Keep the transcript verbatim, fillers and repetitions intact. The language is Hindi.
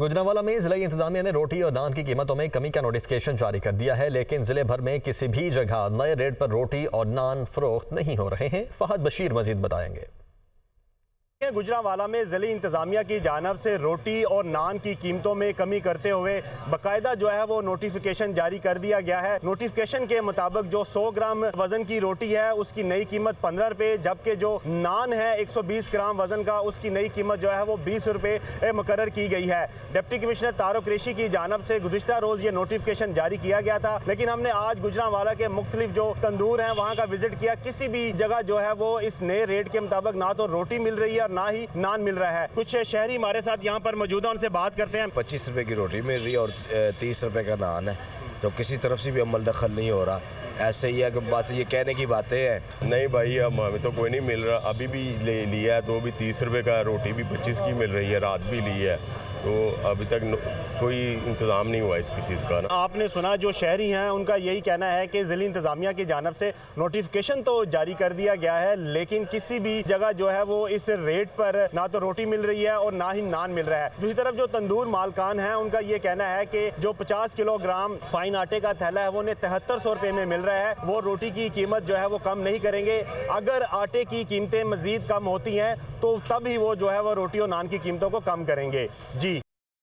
गुजरांवाला में जिला इंतजामिया ने रोटी और नान की कीमतों में कमी का नोटिफिकेशन जारी कर दिया है, लेकिन जिले भर में किसी भी जगह नए रेट पर रोटी और नान फरोख्त नहीं हो रहे हैं। फहद बशीर मजीद बताएंगे। गुजरांवाला में ज़िली इंतज़ामिया की जानिब से रोटी और नान की कीमतों में कमी करते हुए बाकायदा जो है वो नोटिफिकेशन जारी कर दिया गया है। नोटिफिकेशन के मुताबिक जो सौ ग्राम वज़न की रोटी है उसकी नई कीमत पंद्रह रुपये, जबकि जो नान है एक सौ बीस ग्राम वज़न का उसकी नई कीमत जो है वो बीस रुपये मुकर्रर की गई है। डिप्टी कमिश्नर तारक कृषि की जानिब से गुज़िश्ता रोज़ ये नोटिफिकेशन जारी किया गया था, लेकिन हमने आज गुजरांवाला के मुख्तलिफ जो तंदूर हैं वहाँ का विज़िट किया। किसी भी जगह जो है वो इस नए रेट के मुताबिक ना तो रोटी मिल रही है ना ही नान मिल रहा है। कुछ शहरी हमारे साथ यहाँ पर मौजूद हैं, उनसे बात करते हैं। पच्चीस रुपए की रोटी मिल रही है और तीस रुपए का नान है, तो किसी तरफ से भी अमल दखल नहीं हो रहा। ऐसे ही है कि बस ये कहने की बातें हैं। नहीं भाई, अब हमें तो कोई नहीं मिल रहा। अभी भी ले लिया है तो अभी तीस रुपये का रोटी भी पच्चीस की मिल रही है, रात भी ली है, तो अभी तक कोई इंतज़ाम नहीं हुआ इसकी चीज़ का ना। आपने सुना जो शहरी हैं उनका यही कहना है कि ज़िली इंतज़ामिया की जानिब से नोटिफिकेशन तो जारी कर दिया गया है, लेकिन किसी भी जगह जो है वो इस रेट पर ना तो रोटी मिल रही है और ना ही नान मिल रहा है। दूसरी तरफ जो तंदूर मालकान हैं उनका ये कहना है कि जो पचास किलोग्राम फ़ाइन आटे का थैला है वो उन्हें तिहत्तर सौ रुपये में मिल रहा है, वो रोटी की कीमत जो है वो कम नहीं करेंगे। अगर आटे की कीमतें मज़ीद कम होती हैं तो तब ही वो जो है वो रोटी और नान की कीमतों को कम करेंगे। जी